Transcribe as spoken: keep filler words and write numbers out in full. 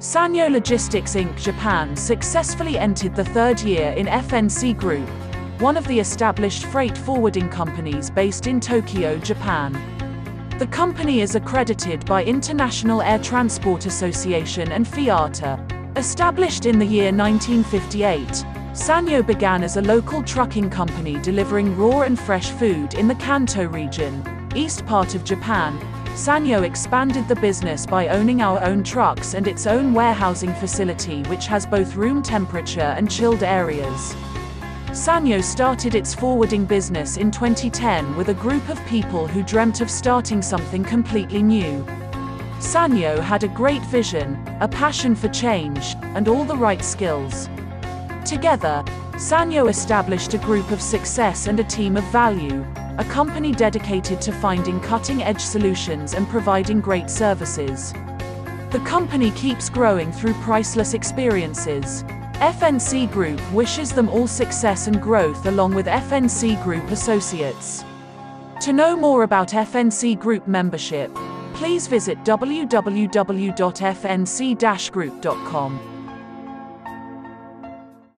SANYO Logistics Incorporated. Japan successfully entered the third year in F N C Group, one of the established freight forwarding companies based in Tokyo, Japan. The company is accredited by International Air Transport Association and FIATA. Established in the year nineteen fifty-eight, SANYO began as a local trucking company delivering raw and fresh food in the Kanto region, east part of Japan. SANYO expanded the business by owning our own trucks and its own warehousing facility, which has both room temperature and chilled areas. SANYO started its forwarding business in twenty ten with a group of people who dreamt of starting something completely new. SANYO had a great vision, a passion for change, and all the right skills. Together, SANYO established a group of success and a team of value, a company dedicated to finding cutting-edge solutions and providing great services. The company keeps growing through priceless experiences. F N C Group wishes them all success and growth along with F N C Group associates. To know more about F N C Group membership, please visit w w w dot f n c dash group dot com.